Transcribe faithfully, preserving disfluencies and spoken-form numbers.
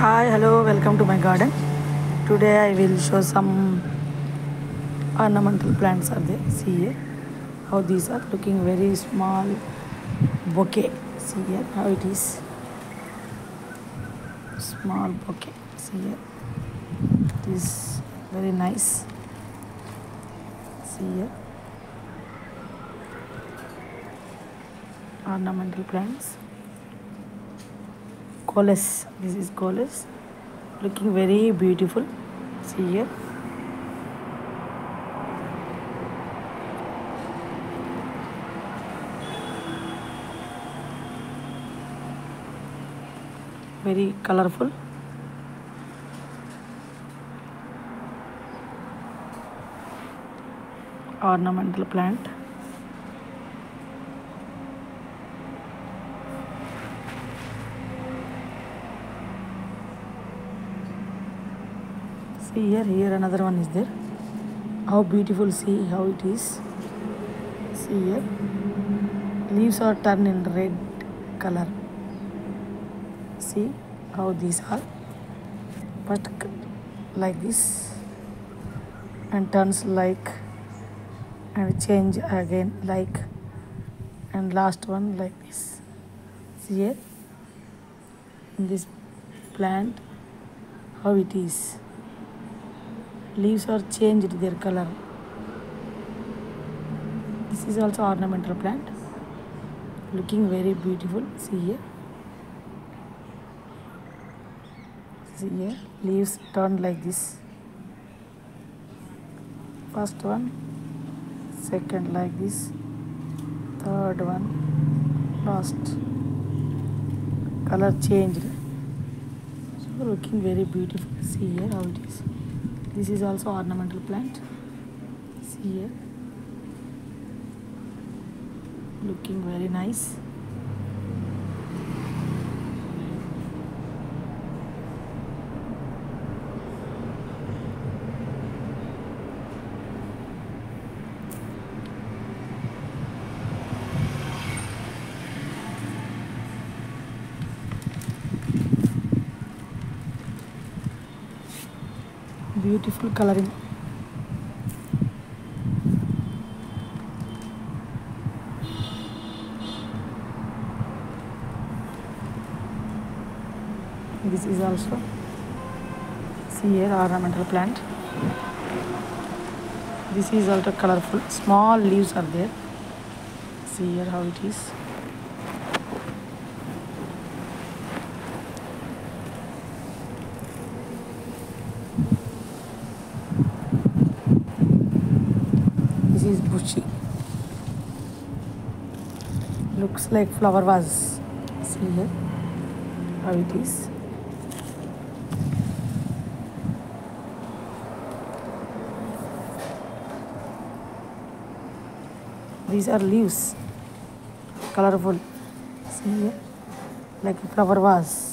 Hi, hello, welcome to my garden. Today I will show some ornamental plants are there. See here how these are looking very small bouquet. See here how it is. Small bouquet. See here. It is very nice. See here. Ornamental plants. Coleus. This is Coleus. Looking very beautiful. See here. Very colorful. Ornamental plant. Here, here another one is there. How beautiful, see how it is. See here. Leaves are turned in red color. See how these are. But like this. And turns like. And change again like. And last one like this. See here. In this plant. How it is. Leaves are changed their color. This is also ornamental plant. Looking very beautiful. See here. See here. Leaves turn like this. First one. Second like this. Third one. Last. Color changed. So looking very beautiful. See here how it is. This is also ornamental plant. See here. Looking very nice. Beautiful coloring. This is also, see here, ornamental plant. This is also colorful. Small leaves are there. See here how it is. Is bushy. Looks like flower vase. See here how it is. These are leaves. Colorful. See here. Like a flower vase.